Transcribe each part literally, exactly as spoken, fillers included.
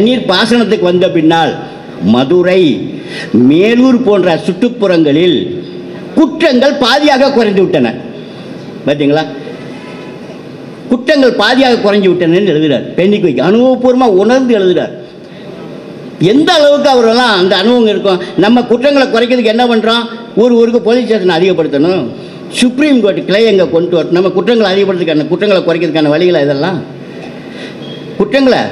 தண்ணீர் பாசனத்துக்கு வந்த பின்னால் மதுரை மேலூர் போன்ற சுற்றுப்புறங்களில் குற்றங்கள் பாதியாக குறைந்து விட்டன. பார்த்தீங்களா, குற்றங்கள் பாதியாக குறைஞ்சு விட்டனன்னு எழுதுகிறார் பெண்ணிக்கு, அனுபவபூர்வமாக உணர்ந்து எழுதுகிறார். எந்த அளவுக்கு அவரெல்லாம் அந்த அனுபவம் இருக்கும். நம்ம குற்றங்களை குறைக்கிறதுக்கு என்ன பண்ணுறோம், ஒரு ஊருக்கு போலீஸ் ஸ்டேஷனை அதிகப்படுத்தணும், சுப்ரீம் கோர்ட்டு கிளை எங்கே கொண்டு வரணும். நம்ம குற்றங்களை அதிகப்படுத்துக்கான குற்றங்களை குறைக்கிறதுக்கான வழிகளை இதெல்லாம் குற்றங்களை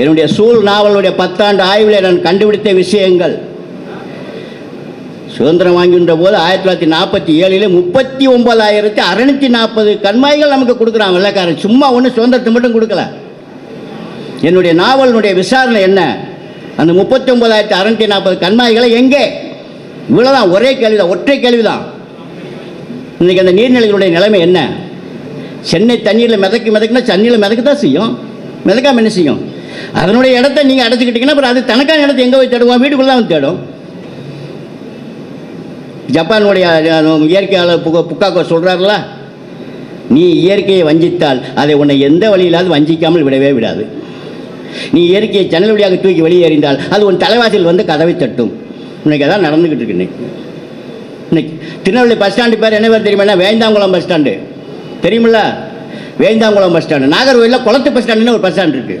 என்னுடைய சூழ் நாவலுடைய பத்தாண்டு ஆய்வில் நான் கண்டுபிடித்த விஷயங்கள். சுதந்திரம் வாங்கின்ற போது ஆயிரத்தி தொள்ளாயிரத்தி நாற்பத்தி ஏழில் முப்பத்தி ஒன்பதாயிரத்தி அறுநூற்றி நாற்பது கண்மாய்கள் நமக்கு கொடுக்குறாங்க வெள்ளக்காரன். சும்மா ஒன்று சுதந்திரத்தை மட்டும் கொடுக்கல. என்னுடைய நாவலினுடைய விசாரணை என்ன, அந்த முப்பத்தி ஒன்பதாயிரத்தி அறுநூற்றி நாற்பது கண்மாய்களை எங்கே? இவ்வளோதான், ஒரே கேள்வி தான், ஒற்றை கேள்வி தான். இன்றைக்கி அந்த நீர்நிலைகளுடைய நிலைமை என்ன? சென்னை தண்ணீரில் மிதக்கி மிதக்குனா சென்னையில் மிதக்க தான் செய்யும், மிதக்காமல் என்ன செய்யும்? அதனுடைய இடத்த நீங்கள் அடைச்சிக்கிட்டிங்கன்னா அப்புறம் அது தனக்கான இடத்தை எங்கே போய் தேடுவோம்? வீட்டுக்குள்ளே தான் வந்து தேடும். ஜப்பானுடைய இயற்கையாளர் புக புக்காக்கோ சொல்கிறார்ல, நீ இயற்கையை வஞ்சித்தால் அதை உன்னை எந்த வழியிலாவது வஞ்சிக்காமல் விடவே விடாது. நீ இயற்கையை ஜன்னல் வழியாக தூக்கி வெளியேறிந்தால் அது உன் தலைவாசியில் வந்து கதவை தட்டும். இன்னைக்கு அதான் நடந்துக்கிட்டு இருக்கு. இன்னைக்கு இன்னைக்கு திருநெல்வேலி பஸ் ஸ்டாண்டு பேர் என்ன பேர் தெரியுமா? வேந்தாங்குளம் பஸ் ஸ்டாண்டு தெரியுமில்ல? Vendhankulam bus stand. நாகர்கோயிலில் குளத்து பஸ் ஸ்டாண்டுன்னு ஒரு பஸ் ஸ்டாண்டு இருக்குது.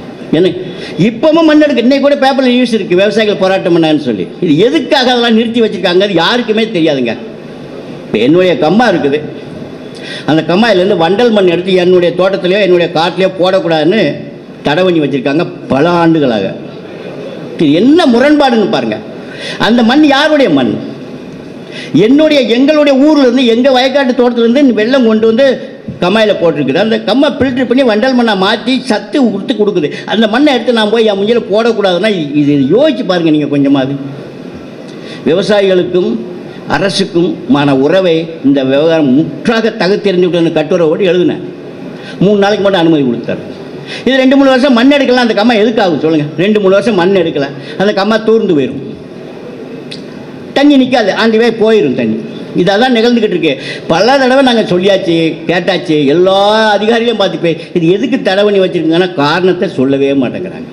என்ன இப்போவும் மண் எடுக்க இன்னைக்கு கூட பேப்பரில் நியூஸ் இருக்குது, விவசாயிகள் போராட்டம் பண்ணான்னு சொல்லி. இது எதுக்காக அதெல்லாம் நிறுத்தி வச்சுருக்காங்க அது யாருக்குமே தெரியாதுங்க. இப்போ என்னுடைய கம்மா இருக்குது, அந்த கம்மாயிலேருந்து வண்டல் மண் எடுத்து என்னுடைய தோட்டத்துலையோ என்னுடைய காட்டிலையோ போடக்கூடாதுன்னு தடை பண்ணி வச்சுருக்காங்க பல ஆண்டுகளாக. இது என்ன முரண்பாடுன்னு பாருங்கள். அந்த மண் யாருடைய மண்? என்னுடைய எங்களுடைய ஊர்லேருந்து எங்கள் வயக்காட்டு தோட்டத்துலேருந்து வெள்ளம் கொண்டு வந்து கம்மாயில் போட்டிருக்குது. அந்த கம்மை ஃபில்டர் பண்ணி வண்டல் மண்ணை மாற்றி சத்து கொடுத்து கொடுக்குது. அந்த மண்ணை எடுத்து நான் போய் என் முஞ்சில் போடக்கூடாதுன்னா இது யோசிச்சு பாருங்கள் நீங்கள் கொஞ்சமாவது. விவசாயிகளுக்கும் அரசுக்குமான உறவை இந்த விவகாரம் முற்றாக தகுத்தெறிஞ்சுக்கிட்டு கட்டுறவோடு எழுதினேன். மூணு நாளைக்கு மட்டும் அனுமதி கொடுத்தாரு. இது ரெண்டு மூணு வருஷம் மண் எடுக்கலாம். அந்த கம்மா எதுக்காகும் சொல்லுங்கள்? ரெண்டு மூணு வருஷம் மண் எடுக்கலை, அந்த கம்மா தூர்ந்து போயிடும், தண்ணி நிற்காது, ஆண்டிவே போயிடும் தண்ணி. இதெல்லாம் நிகழ்ந்துக்கிட்டு இருக்கு. பல தடவை நாங்கள் சொல்லியாச்சு, கேட்டாச்சு, எல்லா அதிகாரிகளையும் பார்த்துப்பேன். இது எதுக்கு தடை பண்ணி வச்சுருக்கீங்கன்னா காரணத்தை சொல்லவே மாட்டேங்கிறாங்க.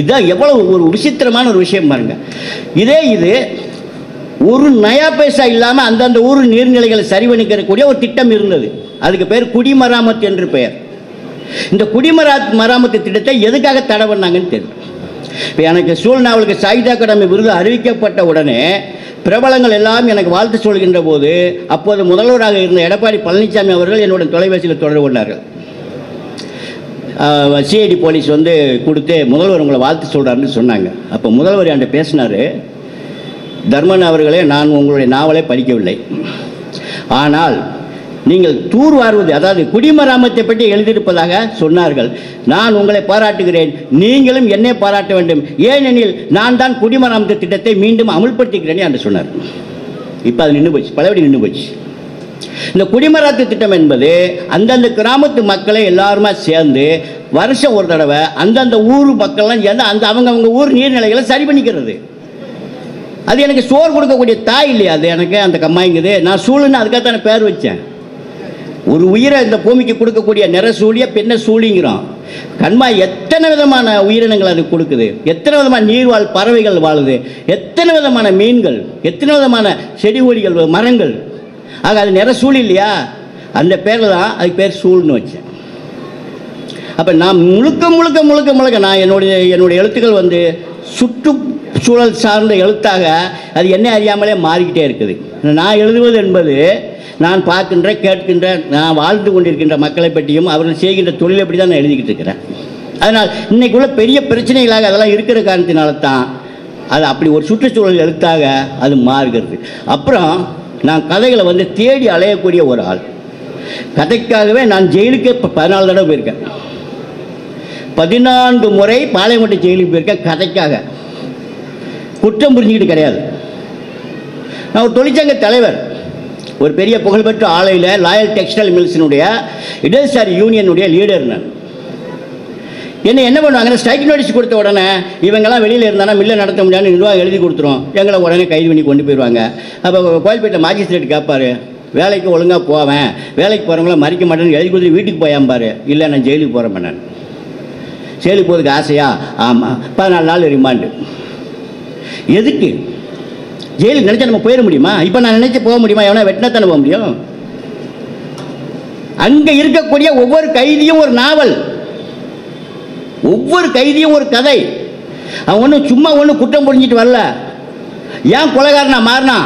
இதுதான் எவ்வளவு ஒரு விசித்திரமான ஒரு விஷயம் பாருங்க. இதே இது ஒரு நயா பைசா இல்லாமல் அந்தந்த ஊர் நீர்நிலைகளை சரி பண்ணிக்கிறக்கூடிய ஒரு திட்டம் இருந்தது. அதுக்கு பெயர் குடிமராமத்து என்று பெயர். இந்த குடிமரா மராமத்து திட்டத்தை எதுக்காக தடை பண்ணாங்கன்னு தெரியும். இப்போ எனக்கு சூழ்நாவலுக்கு சாகித்ய அகாடமி விருது அறிவிக்கப்பட்ட உடனே பிரபலங்கள் எல்லாம் எனக்கு வாழ்த்து சொல்கின்ற போது அப்போது முதல்வராக இருந்த எடப்பாடி பழனிசாமி அவர்கள் என்னுடைய தொலைபேசியில் தொடர்பு கொண்டார்கள். சிஐடி போலீஸ் வந்து கொடுத்து முதல்வர் உங்களை வாழ்த்து சொல்கிறாருன்னு சொன்னாங்க. அப்போ முதல்வர் என்கிட்ட பேசினார், தர்மன் அவர்களே, நான் உங்களுடைய நாவலை படிக்கவில்லை, ஆனால் நீங்கள் தூர்வாருவது அதாவது குடிமராமத்தை பற்றி எழுதியிருப்பதாக சொன்னார்கள். நான் உங்களை பாராட்டுகிறேன், நீங்களும் என்னை பாராட்ட வேண்டும், ஏனெனில் நான் தான் குடிமராமத்து திட்டத்தை மீண்டும் அமுல்படுத்துகிறேன் என்று சொன்னார். இப்போ அது நின்று போச்சு, பலபடி நின்று போச்சு. இந்த குடிமராமத்து திட்டம் என்பது அந்தந்த கிராமத்து மக்களை எல்லாருமா சேர்ந்து வருஷம் ஒரு தடவை அந்தந்த ஊர் மக்கள்லாம் சேர்ந்து அந்த அவங்கவுங்க ஊர் நீர்நிலைகளை சரி பண்ணிக்கிறது. அது எனக்கு சோறு கொடுக்கக்கூடிய தாய் இல்லையா? அது எனக்கு அந்த கம்மாய்ங்குது, நான் சூழ்நிலை அதுக்காகத்தான பேர் வச்சேன். ஒரு உயிரை இந்த பூமிக்கு கொடுக்கக்கூடிய நிற சூழியை பின்ன சூழிங்கிறோம். கண்மாய் எத்தனை விதமான உயிரினங்கள் அது கொடுக்குது, எத்தனை விதமான நீர்வாழ் பறவைகள் வாழுது, எத்தனை விதமான மீன்கள், எத்தனை விதமான செடி ஒளிகள், மரங்கள். ஆக அது நிற சூழ் இல்லையா? அந்த பேரில் தான் அதுக்கு பேர் சூழ்னு வச்சேன். அப்போ நான் முழுக்க முழுக்க முழுக்க முழுக்க நான் என்னுடைய என்னுடைய எழுத்துக்கள் வந்து சுற்றுச்சூழல் சார்ந்த எழுத்தாக அது என்ன அறியாமலே மாறிக்கிட்டே இருக்குது. நான் எழுதுவது என்பது நான் பார்க்கின்ற கேட்கின்ற நான் வாழ்ந்து கொண்டிருக்கின்ற மக்களை பற்றியும் அவர்கள் செய்கின்ற தொழிலை பற்றி தான் நான் எழுதிக்கிட்டு இருக்கிறேன். அதனால் இன்றைக்குள்ள பெரிய பிரச்சனைகளாக அதெல்லாம் இருக்கிற காரணத்தினால தான் அது அப்படி ஒரு சுற்றுச்சூழல் எழுத்தாக அது மாறுகிறது. அப்புறம் நான் கதைகளை வந்து தேடி அலையக்கூடிய ஒரு ஆள். கதைக்காகவே நான் ஜெயிலுக்கே பதினாலு தடவை போயிருக்கேன். பதினான்கு முறை பாளையங்கோட்டை ஜெயிலுக்கு போயிருக்கேன் கதைக்காக, குற்றம் புரிஞ்சுக்கிட்டு கிடையாது. நான் ஒரு தொழிற்சங்க தலைவர், ஒரு பெரிய புகழ்பெற்ற ஆலையில் லாயல் டெக்ஸ்டைல் மில்ஸினுடைய இடதுசாரி யூனியனுடைய லீடர். நான் என்ன என்ன பண்ணுவாங்கன்னா ஸ்ட்ரைக் நோட்டீஸ் கொடுத்த உடனே இவங்கெல்லாம் வெளியில் இருந்தானா மில்லை நடத்த முடியாதுன்னு நிர்வாகம் எழுதி கொடுத்துரும், எங்களை உடனே கைது பண்ணி கொண்டு போயிடுவாங்க. அப்போ கோயில்பேட்டை மாஜிஸ்ட்ரேட் கேட்பார், வேலைக்கு ஒழுங்காக போவேன், வேலைக்கு போகிறவங்கள மறிக்க மாட்டேன்னு எழுதி கொடுத்து வீட்டுக்கு போயாம்பார். இல்லை நான் ஜெயிலுக்கு போகிறேன், நான் ஜெயிலுக்கு போகிறதுக்கு ஆசையா? ஆமாம், பதினாலு நாள் ரிமாண்டு. எதுக்கு? ஜெயிலுக்கு நினச்சா நம்ம போயிட முடியுமா? இப்போ நான் நினச்சி போக முடியுமா? எவனா வெட்டினா தானே போக முடியும். அங்கே இருக்கக்கூடிய ஒவ்வொரு கைதியும் ஒரு நாவல், ஒவ்வொரு கைதியும் ஒரு கதை. அவன் ஒன்றும் சும்மா ஒன்றும் குற்றம் புரிஞ்சிட்டு வரல. ஏன் கொலைகாரனா மாறினா?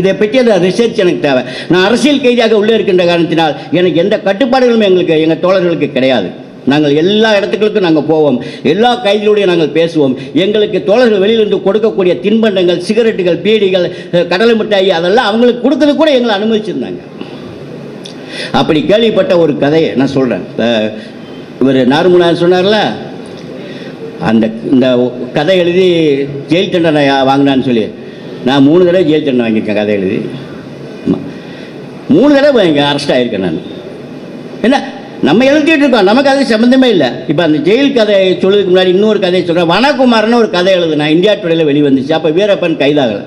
இதை பற்றி அந்த ரிசர்ச் எனக்கு தேவை. நான் அரசியல் கைதியாக உள்ளே இருக்கின்ற காரணத்தினால் எனக்கு எந்த கட்டுப்பாடுகளும் எங்களுக்கு எங்கள் தோழர்களுக்கு கிடையாது. நாங்கள் எல்லா இடத்துக்களுக்கும் நாங்கள் போவோம், எல்லா கைதிகளுடைய நாங்கள் பேசுவோம். எங்களுக்கு தோழர்கள் வெளியிலிருந்து கொடுக்கக்கூடிய தின்பண்டங்கள், சிகரெட்டுகள், பீடிகள், கடலை மிட்டாயி அதெல்லாம் அவங்களுக்கு கொடுக்கறது கூட எங்களை அனுமதிச்சிருந்தாங்க. அப்படி கேள்விப்பட்ட ஒரு கதையை நான் சொல்கிறேன். இவர் நார்முனார் சொன்னார்ல, அந்த இந்த கதை எழுதி ஜெயில் தண்டனை வாங்கினான்னு சொல்லி நான் மூணு தடவை ஜெயில் தண்டனை வாங்கியிருக்கேன். கதை எழுதி மூணு தடவை இங்கே அரெஸ்ட் ஆகியிருக்கேன். நான் என்ன நம்ம எழுதிட்டு இருக்கோம், நமக்கு அது சம்மந்தமே இல்லை. இப்போ அந்த ஜெயில் கதையை சொல்லுறதுக்கு முன்னாடி இன்னொரு கதையை சொல்கிறேன். வனகுமாரன் ஒரு கதை எழுதுனா இந்தியா டுடேயில் வெளிவந்துச்சு. அப்போ வீரப்பன் கைதாகலை.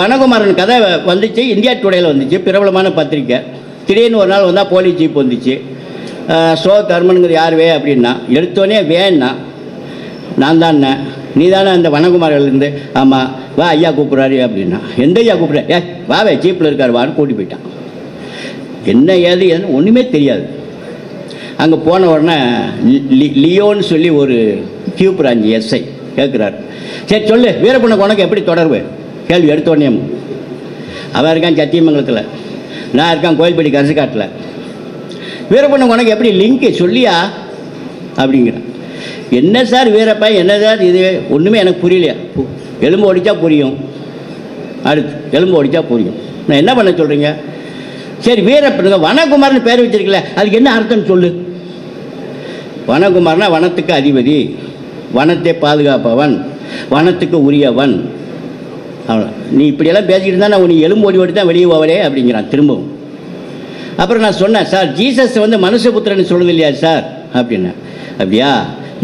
வனகுமாரன் கதை வந்துச்சு, இந்தியா டுடேயில் வந்துச்சு, பிரபலமான பத்திரிக்கை. திடீர்னு ஒரு நாள் வந்தால் போலீஸ் ஜீப் வந்துச்சு. சோ. தர்மனுங்கிறது யாருவே அப்படின்னா எடுத்தோடனே வேணா, நான் தானே நீ தானே அந்த வனகுமாரிலேருந்து? ஆமாம், வா ஐயா கூப்பிட்றாரு அப்படின்னா, எந்த ஐயா கூப்பிட்ற? ஏ வாவே ஜீப்பில் இருக்கார் வான்னு கூட்டி போயிட்டான். என்ன ஏது ஏதுன்னு ஒன்றுமே தெரியாது. அங்கே போன உடனே லி லியோன்னு சொல்லி ஒரு கியூ பிராஞ்சி எஸ்ஐ கேட்குறாரு, சரி சொல்லு வீரப்பனுக்கு உனக்கு எப்படி தொடர்பு? கேள்வி எடுத்தோடனே. அவன் இருக்கான் சத்தியமங்கலத்தில், நான் இருக்கான் கோயில்பட்டி கரசுக்காட்டில். வீரப்பனுக்கு உனக்கு எப்படி லிங்க்கு சொல்லியா அப்படிங்கிறான். என்ன சார் வீரப்பன், என்ன சார் இது, ஒன்றுமே எனக்கு புரியலையா? எலும்பு ஒடிச்சா புரியும், அடுத்து எலும்பு ஒடிச்சா புரியும். நான் என்ன பண்ண சொல்கிறீங்க? சரி வீரப்பனுங்க வனகுமார்னு பேர் வச்சிருக்கல, அதுக்கு என்ன அர்த்தம்னு சொல்லு. வனகுமார்னா வனத்துக்கு அதிபதி, வனத்தை பாதுகாப்பவன், வனத்துக்கு உரியவன். அவ்வளோ. நீ இப்படியெல்லாம் பேசிக்கிட்டு இருந்தால் நான் உன் எலும்பு ஓடி ஓடி தான் வெளியே போவரே அப்படிங்கிறான் திரும்பவும். அப்புறம் நான் சொன்னேன், சார் ஜீசஸ் வந்து மனுஷபுத்திரன்னு சொல்லுது இல்லையா சார் அப்படின்னா. அப்படியா?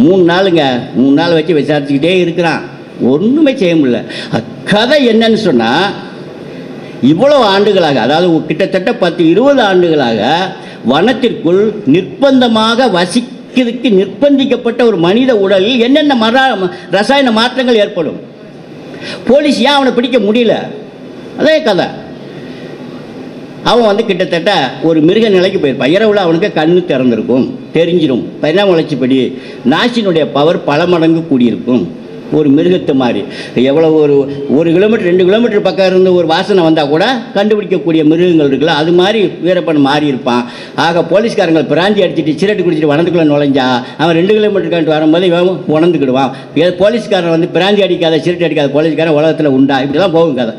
மூணு நாளுங்க, மூணு நாள் வச்சு விசாரிச்சுக்கிட்டே இருக்கிறான், ஒன்றுமே செய்ய முடியல. கதை என்னன்னு சொன்னால், இவ்வளோ ஆண்டுகளாக, அதாவது கிட்டத்தட்ட பத்து இருபது ஆண்டுகளாக வனத்திற்குள் நிர்பந்தமாக வசிக்கிறதுக்கு நிர்பந்திக்கப்பட்ட ஒரு மனித உடலில் என்னென்ன மரா ரசாயன மாற்றங்கள் ஏற்படும், போலீஸ் ஏன் அவனை பிடிக்க முடியல, அதே கதை. அவன் வந்து கிட்டத்தட்ட ஒரு மிருக நிலைக்கு போயிருப்பான். இரவில் அவனுக்கு கண்ணு திறந்திருக்கும், தெரிஞ்சிடும். பரிணாம வளர்ச்சிப்படி நாசினுடைய பவர் பல மடங்கு கூடியிருக்கும். ஒரு மிருகத்து மாதிரி எவ்வளோ ஒரு ஒரு கிலோமீட்டர் ரெண்டு கிலோமீட்டர் பக்கம் இருந்து ஒரு வாசனை வந்தால் கூட கண்டுபிடிக்கக்கூடிய மிருகங்கள் இருக்குல்ல, அது மாதிரி வீரப்பன் மாறி இருப்பான். ஆக போலீஸ்காரங்கள் பிராந்தி அடிச்சுட்டு சிரட்டு குடிச்சிட்டு வனத்துக்குள்ளே நுழைஞ்சா அவன் ரெண்டு கிலோமீட்டர் கண்டு வரும்போது இவன் உணர்ந்துக்கிடுவான். ஏதோ போலீஸ்காரன் வந்து பிராந்தி அடிக்காத சிரட்டு அடிக்காத போலீஸ்காரன் உலகத்தில் உண்டா? இப்படிலாம் போகும் கதை.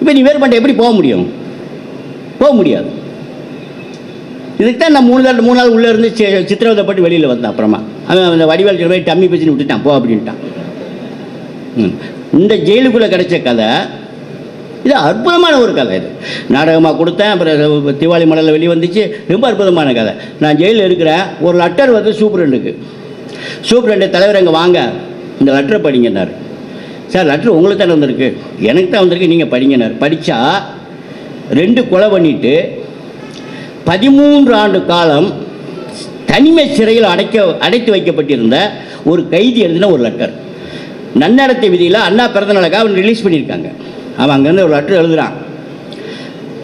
இப்போ நீ வீரப்பன்ட்ட எப்படி போக முடியும்? போக முடியாது. இதுக்கு தான் நான் மூணு நாள் மூணு நாள் உள்ளே இருந்து சித்திரவதைப்பட்டு வெளியில் வந்தேன். அப்புறமா அவன் அந்த வடிவேல் போய் டம்மி பேசின்னு விட்டுட்டான் போ அப்படின்ட்டான். இந்த ஜெயிலுக்குள்ளே கிடைச்ச கதை இது, அற்புதமான ஒரு கதை. இது நாடகமாக கொடுத்தேன், அப்புறம் திவாலி மலரில் வெளியே வந்துச்சு. ரொம்ப அற்புதமான கதை. நான் ஜெயிலில் இருக்கிறேன், ஒரு லெட்டர் வந்து சூப்ரண்டுக்கு. சூப்ரண்டு தலைவர் அங்கே வாங்க, இந்த லெட்டரை படிங்கன்னாரு. சார் லெட்ரு உங்களுக்கு தானே வந்திருக்கு? எனக்கு தான் வந்திருக்கு, நீங்கள் படிங்கன்னாரு. படித்தா ரெண்டு கொலை பண்ணிவிட்டு பதிமூன்று ஆண்டு காலம் தனிமை சிறையில் அடைக்க அடைத்து வைக்கப்பட்டிருந்த ஒரு கைதி எழுதின ஒரு லெட்டர். நன்னடத்தை விதியில் அண்ணா பிறந்தநாளுக்காக அவன் ரிலீஸ் பண்ணியிருக்காங்க. அவன் அங்கேருந்து ஒரு லெட்டர் எழுதுகிறான்.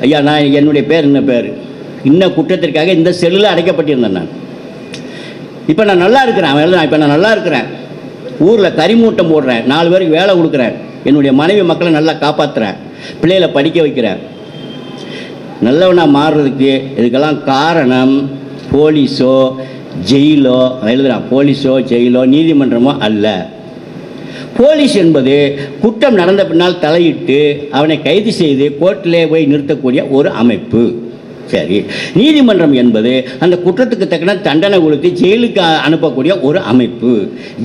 ஐயா நான் என்னுடைய பேர் இன்ன பேர் இன்ன குற்றத்திற்காக இந்த செல்லில் அடைக்கப்பட்டிருந்தேன். நான் இப்போ நான் நல்லா இருக்கிறேன். அவன் எழுதுறான், இப்போ நான் நல்லா இருக்கிறேன், ஊரில் கறிமூட்டம் போடுறேன், நாலு பேருக்கு வேலை கொடுக்குறேன், என்னுடைய மனைவி மக்களை நல்லா காப்பாற்றுறேன், பிள்ளைகளை படிக்க வைக்கிறேன், நல்லவனாக மாறுறதுக்கு இதுக்கெல்லாம் காரணம் போலீஸோ ஜெயிலோ எழுதுகிறான். போலீஸோ ஜெயிலோ நீதிமன்றமோ அல்ல. போலீஸ் என்பது குற்றம் நடந்த பின்னால் தலையிட்டு அவனை கைது செய்து கோர்ட்டிலே போய் நிறுத்தக்கூடிய ஒரு அமைப்பு. சரி, நீதிமன்றம் என்பது அந்த குற்றத்துக்கு தக்கன தண்டனை கொடுத்து ஜெயிலுக்கு அனுப்பக்கூடிய ஒரு அமைப்பு.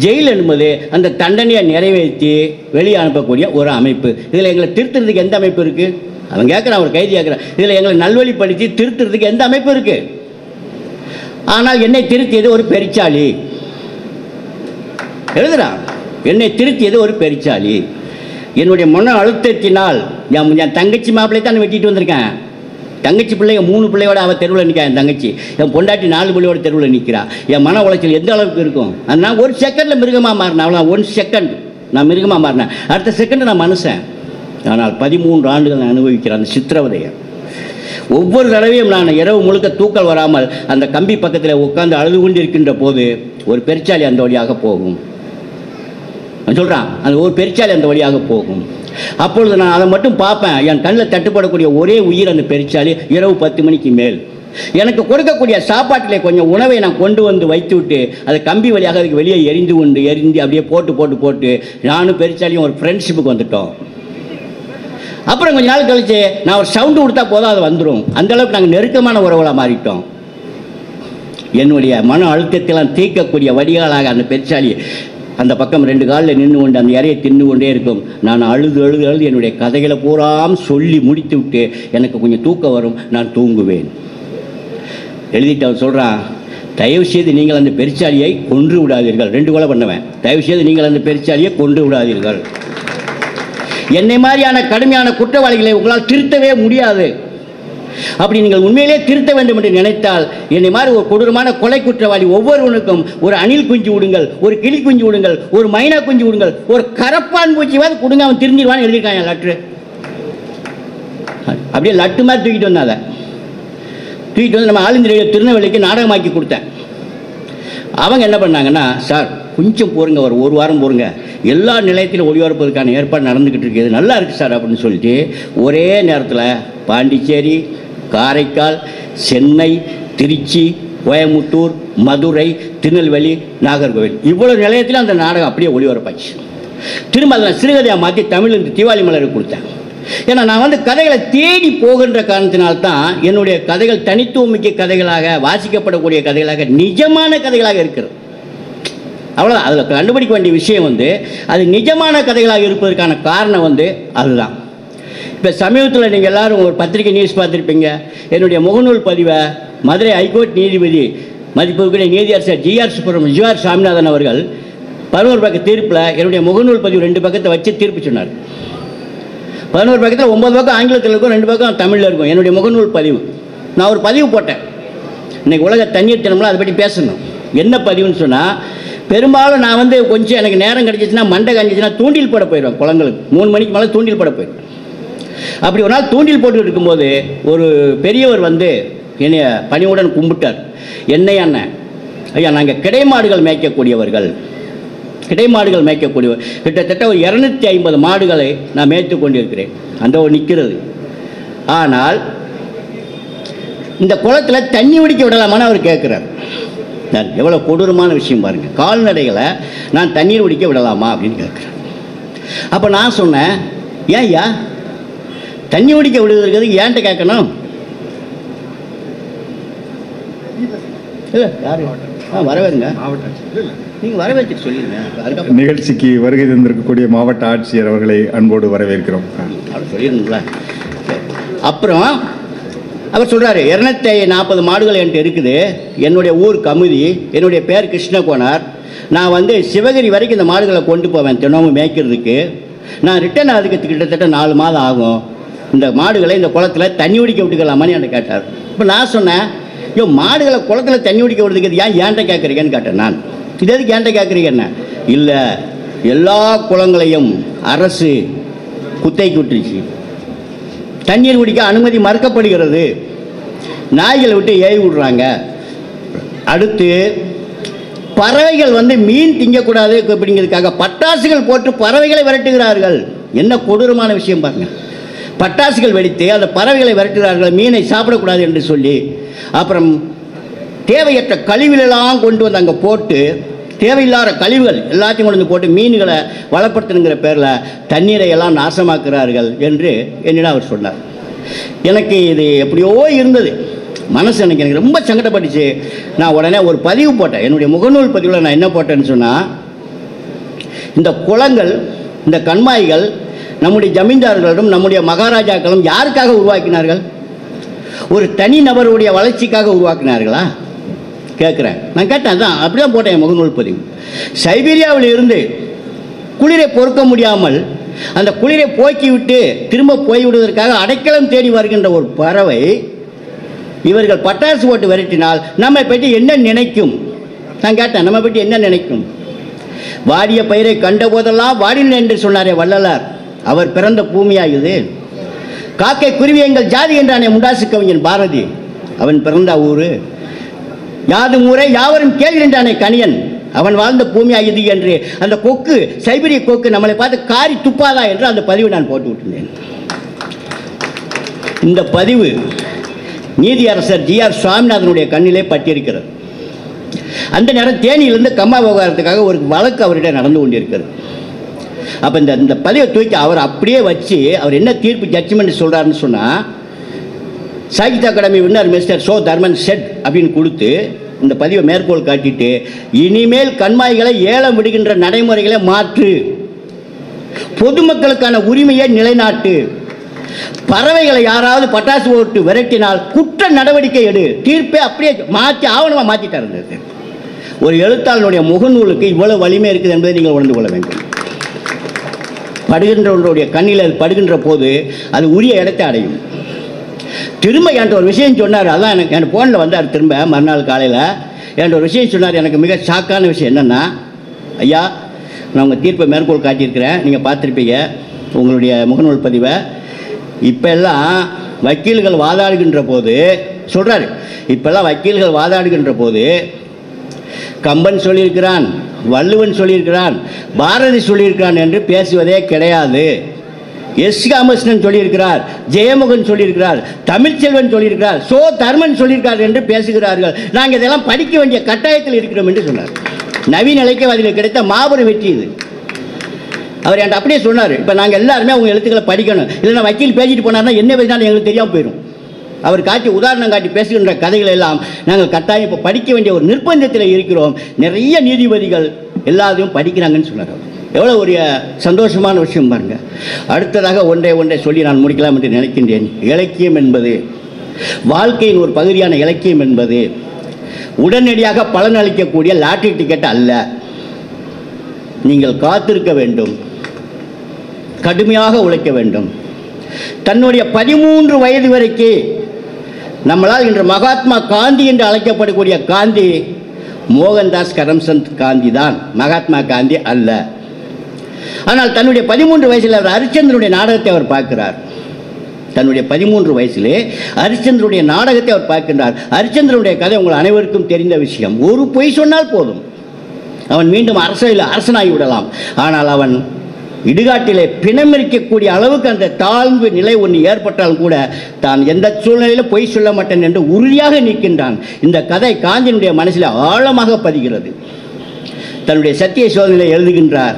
ஜெயில் என்பது அந்த தண்டனையை நிறைவேற்றி வெளியே அனுப்பக்கூடிய ஒரு அமைப்பு. இதில் எங்களை திருத்துறதுக்கு எந்த அமைப்பு இருக்குது? அவன் கேட்குறான், ஒரு கைதி கேட்குறான், இதில் எங்களை நல்வழிப்படுத்தி திருத்துறதுக்கு எந்த அமைப்பு இருக்குது? ஆனால் என்னை திருத்தியது ஒரு பெரிச்சாளி எழுதுறான். என்னை திருத்தியது ஒரு பெரிச்சாளி. என்னுடைய மன அழுத்தத்தினால் என் தங்கச்சி மாப்பிள்ளை தான் வெட்டிட்டு வந்திருக்கேன். தங்கச்சி பிள்ளைங்க மூணு பிள்ளையோட அவள் தெருவில் நிற்கிறா. என் தங்கச்சி, என் பொண்டாட்டி நாலு பிள்ளையோட தெருவில் நிற்கிறா. என் மன உளைச்சல் எந்த அளவுக்கு இருக்கும்? அதனால் ஒரு செகண்டில் மிருகமாக மாறினேன். அவ்வளோ ஒன் செகண்ட் நான் மிருகமாக மாறினேன். அடுத்த செகண்டு நான் மனுஷன். ஆனால் பதிமூன்று ஆண்டுகள் நான் அனுபவிக்கிறேன் அந்த சித்திரவதையை. ஒவ்வொரு தடவையும் நான் இரவு முழுக்க தூக்கல் வராமல் அந்த கம்பி பக்கத்தில் உட்காந்து அழுது கொண்டு இருக்கின்ற போது ஒரு பெருச்சாளி அந்த வழியாக போகும். சொல்கிறான், அந்த ஒரு பெருச்சாளி அந்த வழியாக போகும். அப்பொழுது நான் அதை மட்டும் பார்ப்பேன். என் கண்ணில் தட்டுப்படக்கூடிய ஒரே உயிர் அந்த பெருச்சாளி. இரவு பத்து மணிக்கு மேல் எனக்கு கொடுக்கக்கூடிய சாப்பாட்டிலே கொஞ்சம் உணவை நான் கொண்டு வந்து வைத்து விட்டு அதை கம்பி வழியாக அதுக்கு வெளியே எரிந்து கொண்டு எரிந்து அப்படியே போட்டு போட்டு போட்டு நானும் பெருச்சாலியும் ஒரு ஃப்ரெண்ட்ஷிப்புக்கு வந்துட்டோம். அப்புறம் கொஞ்ச நாள் கழிச்சு நான் ஒரு சவுண்டு கொடுத்தா போதும், அது வந்துடும். அந்தளவுக்கு நாங்கள் நெருக்கமான உறவுகளாக மாறிட்டோம். என்னுடைய மன அழுத்தத்தெல்லாம் தீர்க்கக்கூடிய வடிகாலாக அந்த பெருச்சாலி அந்த பக்கம் ரெண்டு காலில் நின்று கொண்டு அந்த இறையை தின்று கொண்டே இருக்கும். நான் அழுது அழுது அழுது என்னுடைய கதைகளை பூராம் சொல்லி முடித்து விட்டு எனக்கு கொஞ்சம் தூக்கம் வரும், நான் தூங்குவேன். எழுதிட்டு அவன் சொல்கிறான், தயவு செய்து நீங்கள் அந்த பெருச்சாலியை கொன்று விடாதீர்கள். ரெண்டு கொலை பண்ணுவேன், தயவு செய்து நீங்கள் அந்த பெருச்சாலியை கொன்று விடாதீர்கள். என்னை மாதிரியான கடுமையான குற்றவாளிகளை உங்களால் திருத்தவே முடியாது. அப்படி நீங்கள் உண்மையிலே திருத்த வேண்டும் என்று நினைத்தால் என்னை மாதிரி ஒரு கொடூரமான கொலை குற்றவாளி ஒவ்வொருவனுக்கும் ஒரு அணில் குஞ்சு விடுங்கள், ஒரு கிளி குஞ்சு விடுங்கள், ஒரு மைனா குஞ்சு விடுங்கள், ஒரு கரப்பான் பூச்சிவாது கொடுங்க, அவன் திருந்திடுவான்னு எழுதியிருக்கான். லட்டு அப்படியே லட்டு மாதிரி தூக்கிட்டு வந்தேன். அதை தூக்கிட்டு வந்து நம்ம ஆளுந்திரையை திருநெல்வேலிக்கு நாடகமாக்கி கொடுத்தேன். அவங்க என்ன பண்ணாங்கன்னா, சார் கொஞ்சம் போருங்க, ஒரு ஒரு வாரம் போருங்க, எல்லா நிலையத்திலும் ஒளிபரப்பதற்கான ஏற்பாடு நடந்துக்கிட்டு இருக்குது, இது நல்லா இருக்குது சார் அப்படின்னு சொல்லிட்டு ஒரே நேரத்தில் பாண்டிச்சேரி, காரைக்கால், சென்னை, திருச்சி, கோயம்புத்தூர், மதுரை, திருநெல்வேலி, நாகர்கோவில், இவ்வளோ நிலையத்தில் அந்த நாடகம் அப்படியே ஒளிபரப்பாச்சு. திரும்ப அதில் சிறுகதையை மாற்றி தமிழ் இந்த திவாலி மலருக்கு கொடுத்தேன். ஏன்னா நான் வந்து கதைகளை தேடி போகின்ற காரணத்தினால்தான் என்னுடைய கதைகள் தனித்துவமிக்க கதைகளாக, வாசிக்கப்படக்கூடிய கதைகளாக, நிஜமான கதைகளாக இருக்கிறது. அவ்வளோதான். அதில் கண்டுபிடிக்க வேண்டிய விஷயம் வந்து அது நிஜமான கதைகளாக இருப்பதற்கான காரணம் வந்து அதுதான். இப்போ சமீபத்தில் நீங்கள் எல்லோரும் ஒரு பத்திரிகை நியூஸ் பார்த்துருப்பீங்க. என்னுடைய முகநூல் பதிவை மதுரை ஹைகோர்ட் நீதிபதி மதிப்புக்குரிய நீதியரசர் ஜிஆர் சுப்ரமணியம் ஜிஆர் சாமிநாதன் அவர்கள் பதினோரு பக்க தீர்ப்பில் என்னுடைய முகநூல் பதிவு ரெண்டு பக்கத்தை வச்சு தீர்ப்பு சொன்னார். பதினோரு பக்கத்தில் ஒம்பது பக்கம் ஆங்கிலத்தில் இருக்கும், ரெண்டு பக்கம் தமிழில் இருக்கும். என்னுடைய முகநூல் பதிவு நான் ஒரு பதிவு போட்டேன். இன்றைக்கி உலக தண்ணீர் தினம்லாம் அதை பற்றி பேசணும். என்ன பதிவுன்னு சொன்னால், பெரும்பாலும் நான் வந்து கொஞ்சம் எனக்கு நேரம் கிடச்சிச்சின்னா, மண்டை காஞ்சிச்சின்னா தூண்டில் போட போயிடுவேன். குழந்தைகளுக்கு மூணு மணிக்கு மேலே தூண்டில் போட போயிடுவேன். அப்படி ஒரு நாள் தூண்டில் போட்டு இருக்கும்போது ஒரு பெரியவர் வந்து என்னை பணிவுடன் கும்பிட்டார். என்னை அண்ணன், ஐயா நாங்கள் கிடைமாடுகள் மேய்க்கக்கூடியவர்கள், கிடைமாடுகள் மேய்க்கக்கூடியவர், கிட்டத்தட்ட ஒரு இரநூத்தி ஐம்பது மாடுகளை நான் மேய்த்து கொண்டிருக்கிறேன். அந்த ஒரு நிற்கிறது. ஆனால் இந்த குளத்தில் தண்ணி பிடிக்க விடலாமான்னு அவர் கேட்குறார். நான் எவ்வளோ கொடூரமான விஷயம் பாருங்கள், கால்நடைகளை நான் தண்ணீர் பிடிக்க விடலாமா அப்படின்னு கேட்குறேன். அப்போ நான் சொன்னேன், ஏன் ஐயா தண்ணி பிடிக்க விடுவதற்கு ஏன்ட்ட கேட்கணும்? இல்லை யார் ஆ வரவேங்க, நீங்கள் வரவேற்கிட்டு சொல்லிடுங்க. நிகழ்ச்சிக்கு வருகை தந்திருக்கக்கூடிய மாவட்ட ஆட்சியர் அவர்களை அன்போடு வரவேற்கிறோம். அவர் சொல்லிடுங்களா. அப்புறம் அவர் சொல்கிறாரு, இரநூத்தி நாற்பது மாடுகள் என்கிட்ட இருக்குது, என்னுடைய ஊர் கமுதி, என்னுடைய பேர் கிருஷ்ணகோனார், நான் வந்து சிவகிரி வரைக்கும் இந்த மாடுகளை கொண்டு போவேன் தினமும் மேய்க்கிறதுக்கு. நான் ரிட்டர்ன் ஆகிறதுக்கு கிட்டத்தட்ட நாலு மாதம் ஆகும். இந்த மாடுகளை இந்த குளத்தில் தண்ணி ஒடிக்க விட்டுக்கலாமான்னு என்கிட்ட கேட்டார். இப்போ நான் சொன்னேன், ஐயோ மாடுகளை குளத்தில் தண்ணி ஒடிக்க விடுறதுக்கு ஏன் ஏன்ட்ட கேட்குறீங்கன்னு கேட்டேன். நான் இது எதுக்கு ஏன்ட்ட கேட்குறீங்கன்னு, இல்லை எல்லா குளங்களையும் அரசு குத்தைக்கு விட்டுருச்சு, தண்ணீர் குடிக்க அனுமதி மறுக்கப்படுகிறது, நாய்களை விட்டு ஏவி விடுறாங்க, அடுத்து பறவைகள் வந்து மீன் திங்கக்கூடாது அப்படிங்கிறதுக்காக பட்டாசுகள் போட்டு பறவைகளை விரட்டுகிறார்கள். என்ன கொடூரமான விஷயம் பாருங்கள். பட்டாசுகள் வெடித்து அந்த பறவைகளை விரட்டுகிறார்கள், மீனை சாப்பிடக்கூடாது என்று சொல்லி. அப்புறம் தேவையற்ற கழிவுகளெல்லாம் கொண்டு வந்து அங்கே போட்டு, தேவையில்லாத கழிவுகள் எல்லாத்தையும் கொண்டு வந்து போட்டு மீன்களை வளப்படுத்தணுங்கிற பேரில் தண்ணீரை எல்லாம் நாசமாக்குறார்கள் என்று என்னிடம் அவர் சொன்னார். எனக்கு இது எப்படியோ இருந்தது. மனசு எனக்கு எனக்கு ரொம்ப சங்கடப்பட்டுச்சு. நான் உடனே ஒரு பதிவு போட்டேன். என்னுடைய முகநூல் பதிவில் நான் என்ன போட்டேன்னு சொன்னால், இந்த குளங்கள், இந்த கண்மாய்கள் நம்முடைய ஜமீன்தார்களும் நம்முடைய மகாராஜாக்களும் யாருக்காக உருவாக்கினார்கள்? ஒரு தனி நபருடைய வளர்ச்சிக்காக உருவாக்கினார்களா கேட்குறேன். நான் கேட்டேன் தான், அப்படி தான் போட்டேன் முகநூல் பதிவு. சைபீரியாவில் இருந்து குளிரை பொறுக்க முடியாமல் அந்த குளிரை போக்கிவிட்டு திரும்ப போய்விடுவதற்காக அடைக்கலம் தேடி வருகின்ற ஒரு பறவை இவர்கள் பட்டாசு போட்டு விரட்டினால் நம்மை பற்றி என்ன நினைக்கும்? நான் கேட்டேன், நம்மை பற்றி என்ன நினைக்கும்? வாடிய பயிரை கண்ட போதெல்லாம் வாடின என்று சொன்னாரே வள்ளலார், அவர் பிறந்த பூமியாயுது. காக்கை குருவி எங்கள் ஜாதி என்றானே முண்டாசு கவிஞன் பாரதி, அவன் பிறந்த ஊரு. யாது ஊரே யாவரும் கேள்வி என்றானே கணியன், அவன் வாழ்ந்த பூமியாயுது என்று அந்த கொக்கு, சைபரிய கொக்கு நம்மளை பார்த்து காரி துப்பாதா என்று அந்த பதிவு நான் போட்டு விட்டுருந்தேன். இந்த பதிவு நீதியரசர் ஜி ஆர் சுவாமிநாதனுடைய கண்ணிலே பட்டிருக்கிறது. அந்த நேரம் தேனியிலிருந்து கம்மா விவகாரத்துக்காக ஒரு வழக்கு அவர்கிட்ட நடந்து கொண்டிருக்கிறது. அப்போ இந்த இந்த பதிவை தூக்கி அவர் அப்படியே வச்சு அவர் என்ன தீர்ப்பு ஜட்ஜ்மெண்ட் சொல்கிறாருன்னு சொன்னால், Sahitya Akademi winner mister Cho. Dharman set அப்படின்னு கொடுத்து இந்த பதிவை மேற்கோள் காட்டிட்டு, இனிமேல் கண்மாய்களை ஏலம் விடுகின்ற நடைமுறைகளை மாற்று, பொதுமக்களுக்கான உரிமையை நிலைநாட்டு, பறவைகளை யாராவது பட்டாசு போட்டு விரட்டினால் குற்ற நடவடிக்கை எடு, தீர்ப்பை அப்படியே மாற்றி ஆவணமாக மாற்றிட்டார். ஒரு எழுத்தாளனுடைய முகநூலுக்கு இவ்வளவு வலிமை இருக்குது என்பதை நீங்கள் உணர்ந்து கொள்ள வேண்டும். படுகின்றவர்களுடைய கண்ணில் அது படுகின்ற போது அது உரிய இடத்தை அடையும். திரும்ப என்கிட்ட ஒரு விஷயம் சொன்னார், அதான் எனக்கு என் ஃபோனில் வந்தார் திரும்ப மறுநாள் காலையில். என்கிட்ட ஒரு விஷயம் சொன்னார், எனக்கு மிக ஷாக்கான விஷயம் என்னென்னா, ஐயா நான் உங்கள் தீர்ப்பை மேற்கோள் காட்டியிருக்கிறேன், நீங்கள் பார்த்துருப்பீங்க உங்களுடைய முகநூல் பதிவை. இப்போல்லாம் வக்கீல்கள் வாதாடுகின்ற போது சொல்கிறாரு, இப்போல்லாம் வக்கீல்கள் வாதாடுகின்ற போது கம்பன் சொல்லியிருக்கிறான், வள்ளுவன் சொல்லியிருக்கிறான், பாரதி சொல்லியிருக்கிறான் என்று பேசுவதே கிடையாது. எஸ் காமகிருஷ்ணன் சொல்லியிருக்கிறார், ஜெயமுகன் சொல்லியிருக்கிறார், தமிழ்ச்செல்வன் சொல்லியிருக்கிறார், சோ. தர்மன் சொல்லியிருக்கார் என்று பேசுகிறார்கள். நாங்கள் இதெல்லாம் படிக்க வேண்டிய கட்டாயத்தில் இருக்கிறோம் என்று சொன்னார். நவீன இலக்கியவாதிகள் கிடைத்த மாபெரும் வெற்றி இது. அவர் என்கிட்ட அப்படியே சொன்னார், இப்போ நாங்கள் எல்லாருமே அவங்க எழுத்துக்களை படிக்கணும், இல்லைன்னா வக்கீல் பேசிட்டு போனார்னா என்ன பேசினாலும் எங்களுக்கு தெரியாமல் போயிடும். அவர் காட்டி உதாரணம் காட்டி பேசுகின்ற கதைகள் எல்லாம் நாங்கள் கட்டாயம் இப்போ படிக்க வேண்டிய ஒரு நிர்பந்தத்தில் இருக்கிறோம். நிறைய நீதிபதிகள் எல்லாத்தையும் படிக்கிறாங்கன்னு சொன்னார். எவ்வளோ ஒரு சந்தோஷமான விஷயம் பாருங்கள். அடுத்ததாக ஒன்றை ஒன்றை சொல்லி நான் முடிக்கலாம் என்று நினைக்கின்றேன். இலக்கியம் என்பது வாழ்க்கையின் ஒரு பகுதியான இலக்கியம் என்பது உடனடியாக பலன் அளிக்கக்கூடிய லாட்டரி டிக்கெட் அல்ல. நீங்கள் காத்திருக்க வேண்டும், கடுமையாக உழைக்க வேண்டும். தன்னுடைய பதிமூன்று வயது வரைக்கு நம்மளால் இன்று மகாத்மா காந்தி என்று அழைக்கப்படக்கூடிய காந்தி மோகன்தாஸ் கரம்சந்த் காந்தி தான், மகாத்மா காந்தி அல்ல. ஆனால் தன்னுடைய பதிமூன்று வயசில் அவர் அரிச்சந்திரனுடைய நாடகத்தை அவர் பார்க்கிறார். தன்னுடைய பதிமூன்று வயசிலே அரிச்சந்திரனுடைய நாடகத்தை அவர் பார்க்கின்றார். அரிச்சந்திரனுடைய கதை உங்கள் அனைவருக்கும் தெரிந்த விஷயம். ஒரு பொய் சொன்னால் போதும், அவன் மீண்டும் அரசியல் அரசனாகி விடலாம். ஆனால் அவன் இடுகாட்டிலே பிணமிருக்கக்கூடிய அளவுக்கு அந்த தாழ்வு நிலை ஒன்று ஏற்பட்டாலும் கூட தான் எந்த சூழ்நிலையிலும் பொய் சொல்ல மாட்டேன் என்று உறுதியாக நிற்கின்றான். இந்த கதை காந்தியினுடைய மனசில் ஆழமாக பதிகிறது. தன்னுடைய சத்திய சோதனையை எழுதுகின்றார்.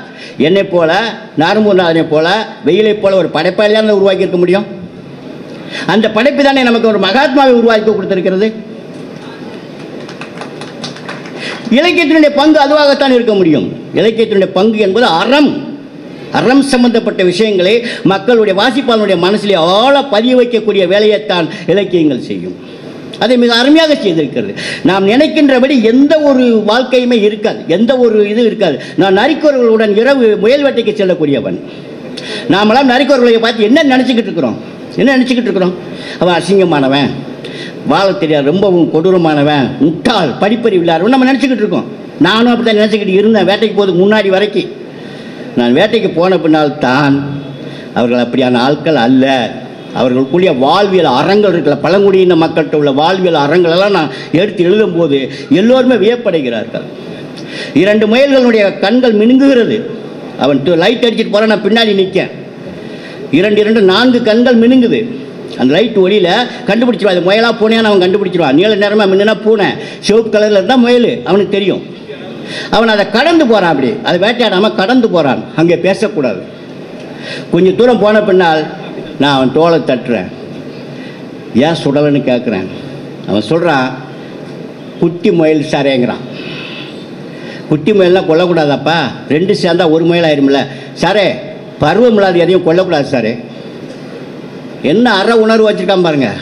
என்னை போல, நார்முனாரை போல, வெயிலை போல ஒரு படைப்பாளியான உருவாக்கி இருக்க முடியும். அந்த படைப்பு தானே நமக்கு ஒரு மகாத்மாவை உருவாக்கி கொடுத்திருக்கிறது. இலக்கியத்தினுடைய பங்கு அதுவாகத்தான் இருக்க முடியும். இலக்கியத்தினுடைய பங்கு என்பது அறம், அறம் சம்பந்தப்பட்ட விஷயங்களை மக்களுடைய வாசிப்பாளனுடைய மனசிலே ஆழ பதிய வைக்கக்கூடிய வேலையைத்தான் இலக்கியங்கள் செய்யும். அதை மிக அருமையாக செய்திருக்கிறது. நாம் நினைக்கின்றபடி எந்த ஒரு வாழ்க்கையுமே இருக்காது, எந்த ஒரு இது இருக்காது. நான் நரிக்கோர்களுடன் இரவு முயல் வேட்டைக்கு செல்லக்கூடியவன். நாமெல்லாம் நரிக்கோர்களை பார்த்து என்ன நினச்சிக்கிட்டு இருக்கிறோம் என்ன நினச்சிக்கிட்டு இருக்கிறோம் அவன் அசிங்கமானவன், வாழத் தெரியாது, ரொம்பவும் கொடூரமானவன், முட்டாள், படிப்பறிவில்லாதவன் நம்ம நினச்சிக்கிட்டு இருக்கோம். நானும் அப்படி தான் நினச்சிக்கிட்டு இருந்தேன் வேட்டைக்கு போகிறதுக்கு முன்னாடி வரைக்கும். நான் வேட்டைக்கு போன பின்னால் தான் அவர்கள் அப்படியான ஆட்கள் அல்ல. அவர்களுக்குரிய வாழ்வியல் அறங்கள் இருக்கிற பழங்குடியின மக்கள்கிட்ட உள்ள வாழ்வியல் அறங்களெல்லாம் நான் எடுத்து எழுதும்போது எல்லோருமே வியப்படைகிறார்கள். இரண்டு முயல்களுடைய கண்கள் மினுங்குகிறது. அவன் லைட் அடிச்சுட்டு போகிறான், நான் பின்னாடி நிற்கேன். இரண்டு இரண்டு நான்கு கண்கள் மினுங்குது. அந்த லைட் ஒளியில் கண்டுபிடிச்சிருவான், அது முயலாக பூனையான்னு அவன் கண்டுபிடிச்சிருவான். நீள நேரமாக மின்னுனா பூனை, சிவப்பு கலரில் இருந்தால் முயல், அவனுக்கு தெரியும். அவன் அதை கடந்து போகிறான், அப்படி அதை வேட்டையாடாமல் கடந்து போகிறான். அங்கே பேசக்கூடாது. கொஞ்சம் தூரம் போன பின்னால் நான் அவன் தோலை தட்டுறேன், ஏன் சுடலைன்னு கேட்குறேன். அவன் சொல்கிறான், குட்டி முயல் சாரேங்கிறான். குட்டி முயல்லாம் கொல்லக்கூடாதாப்பா, ரெண்டு சேர்ந்தா ஒரு முயல் ஆயிரும்ல. சாரே, பருவம் இல்லாத எதையும் கொல்லக்கூடாது சாரே. என்ன அற உணர்வு வச்சுருக்கான் பாருங்கள்.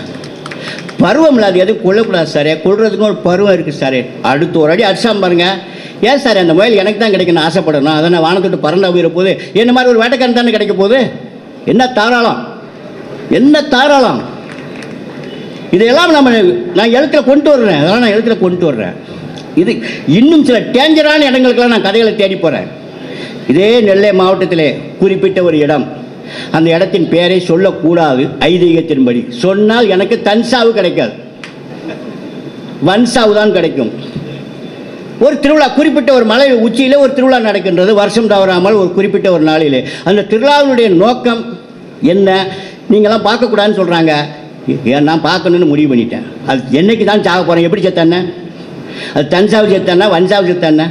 பருவம் இல்லாத எதுவும் கொல்லக்கூடாது சாரே, கொள்றதுக்கும் ஒரு பருவம் இருக்குது சாரே. அடுத்து ஒரு அடி அடிச்சான் பாருங்கள். ஏன் சார் அந்த முயல் எனக்கு தான் கிடைக்கணும்னு ஆசைப்படணும், அதை நான் வானத்துட்டு பறந்த உயிர போது என்ன மாதிரி ஒரு வேட்டைக்காரன் தானே கிடைக்க போகுது. என்ன தாராளம், என்ன தாராளம். இதையெல்லாம் நம்ம நான் எழுத்துல கொண்டு வர்றேன், அதெல்லாம் நான் எழுத்துல கொண்டு வர்றேன். இது இன்னும் சில டேஞ்சரான இடங்களுக்கெல்லாம் நான் கதைகளை தேடி போகிறேன். இதே நெல்லை மாவட்டத்திலே குறிப்பிட்ட ஒரு இடம், அந்த இடத்தின் பெயரை சொல்லக்கூடாது ஐதீகத்தின்படி. சொன்னால் எனக்கு தன்சாவு கிடைக்காது, வன்சாவு தான் கிடைக்கும். ஒரு திருவிழா, குறிப்பிட்ட ஒரு மலை உச்சியில் ஒரு திருவிழா நடக்கின்றது வருஷம் தவறாமல் ஒரு குறிப்பிட்ட ஒரு நாளிலே. அந்த திருவிழாவினுடைய நோக்கம் என்ன, நீங்களாம் பார்க்கக்கூடாதுன்னு சொல்கிறாங்க. ஏன் நான் பார்க்கணுன்னு முடிவு பண்ணிட்டேன். அது என்னைக்கு தான் சாக போகிறேன், எப்படி செத்தானே, அது தன்சாவு செத்தானா வன்சாவு செத்தானே.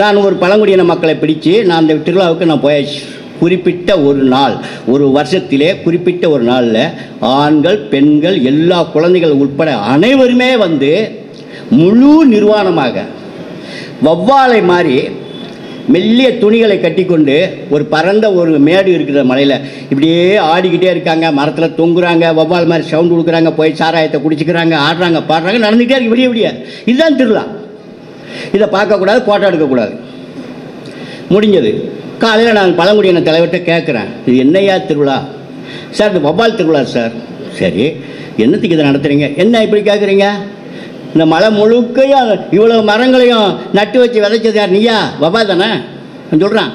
நான் ஒரு பழங்குடியின மக்களை பிடிச்சி நான் அந்த திருவிழாவுக்கு நான் போயாச்சு. குறிப்பிட்ட ஒரு நாள், ஒரு வருஷத்திலே குறிப்பிட்ட ஒரு நாளில் ஆண்கள் பெண்கள் எல்லா குழந்தைகள் உட்பட அனைவருமே வந்து முழு நிர்வாணமாக வௌவாலை மாதிரி மெல்லிய துணிகளை கட்டி கொண்டு ஒரு பரந்த ஒரு மேடு இருக்கிற மலையில் இப்படியே ஆடிக்கிட்டே இருக்காங்க. மரத்தில் தொங்குறாங்க, வௌவால் மாதிரி சவுண்டு கொடுக்குறாங்க, போய் சாராயத்தை குடிச்சிக்கிறாங்க, ஆடுறாங்க பாடுறாங்க, நடந்துக்கிட்டே இருக்கு விடிய விடிய. இதுதான் திருவிழா. இதை பார்க்கக்கூடாது, போட்டோ எடுக்கக்கூடாது. முடிஞ்சது. காலையில் நான் பழங்குடியின தலைவர்கிட்ட கேட்குறேன், இது என்னையா திருவிழா? சார் இது வௌவால் திருவிழா சார். சரி, என்னத்துக்கு இதை நடத்துகிறீங்க, என்ன இப்படி கேட்குறீங்க? இந்த மலை முழுக்கையும் இவ்வளோ மரங்களையும் நட்டு வச்சு விதைச்சது யார், நீயா வௌவால் தானே? நான் சொல்கிறான்,